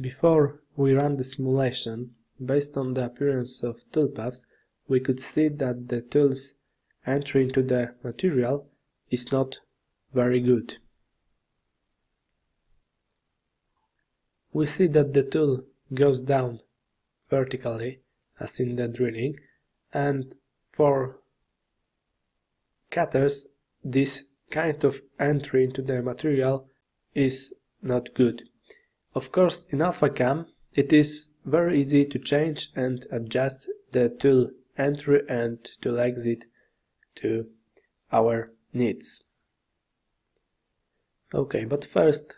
Before we ran the simulation, based on the appearance of toolpaths, we could see that the tool's entry into the material is not very good. We see that the tool goes down vertically, as in the drilling, and for cutters, this kind of entry into the material is not good. Of course, in AlphaCam, it is very easy to change and adjust the tool entry and tool exit to our needs. Okay, but first,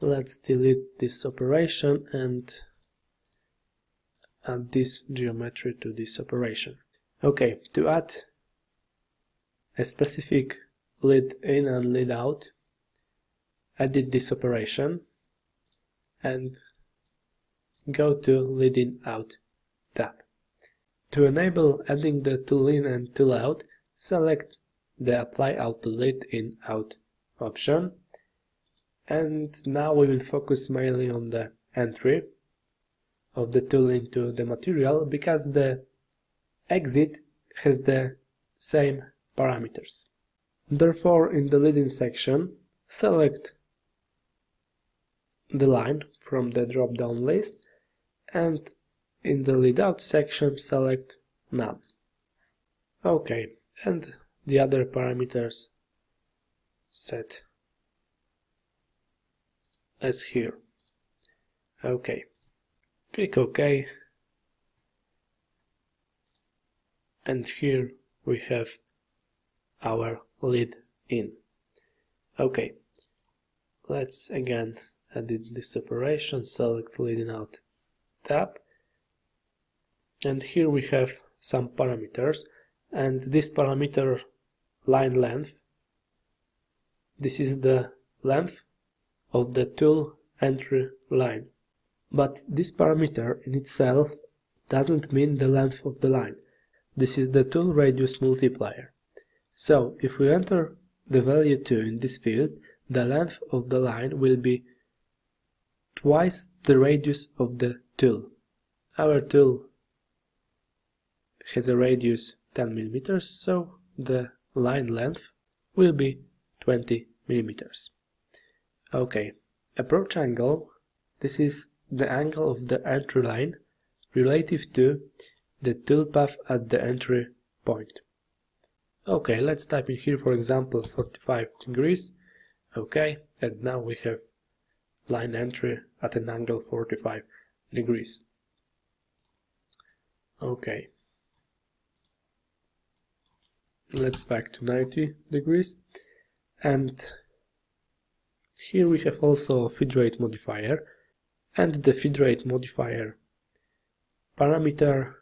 let's delete this operation and add this geometry to this operation. Okay, to add a specific lead in and lead out, edit this operation and go to lead in out tab. To enable adding the tool in and tool out, select the apply auto lead in out option. And now we will focus mainly on the entry of the tool into the material, because the exit has the same parameters. Therefore, in the lead-in section, select the line from the drop-down list, and in the lead-out section, select none. OK, and the other parameters set as here. OK. Click OK, and here we have our lead in. OK, let's again edit this operation, select lead in out tab, and here we have some parameters, and this parameter line length, this is the length of the tool entry line. But this parameter in itself doesn't mean the length of the line. This is the tool radius multiplier. So, if we enter the value 2 in this field, the length of the line will be twice the radius of the tool. Our tool has a radius 10 mm, so the line length will be 20 mm. OK, approach angle, this is the angle of the entry line relative to the toolpath at the entry point. OK, let's type in here, for example, 45 degrees. OK, and now we have line entry at an angle 45 degrees. OK, let's back to 90 degrees. And here we have also a feed rate modifier. And the feed rate modifier parameter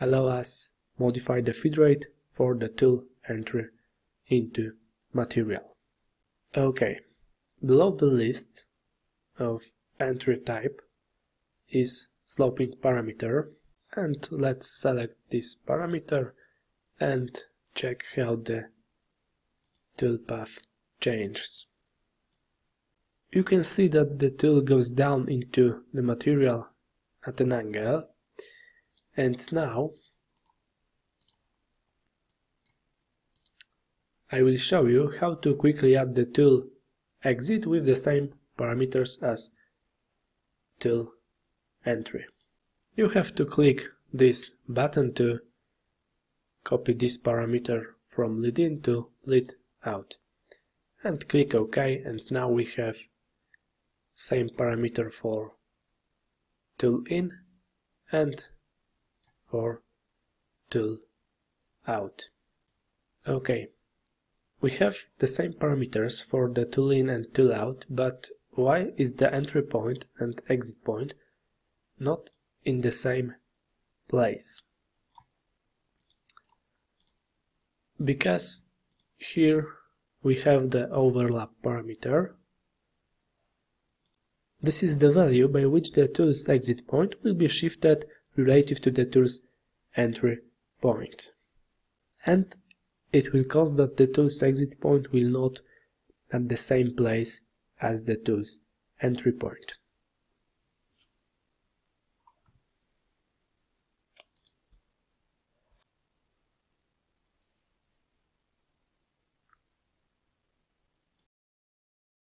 allows us to modify the feed rate for the tool entry into material. OK, below the list of entry type is sloping parameter, and let's select this parameter and check how the toolpath changes. You can see that the tool goes down into the material at an angle, and now I will show you how to quickly add the tool exit with the same parameters as tool entry. You have to click this button to copy this parameter from lead in to lead out, and click OK, and now we have same parameter for tool in and for tool out. OK, we have the same parameters for the tool in and tool out, but why is the entry point and exit point not in the same place? Because here we have the overlap parameter. This is the value by which the tool's exit point will be shifted relative to the tool's entry point. And it will cause that the tool's exit point will not be at the same place as the tool's entry point.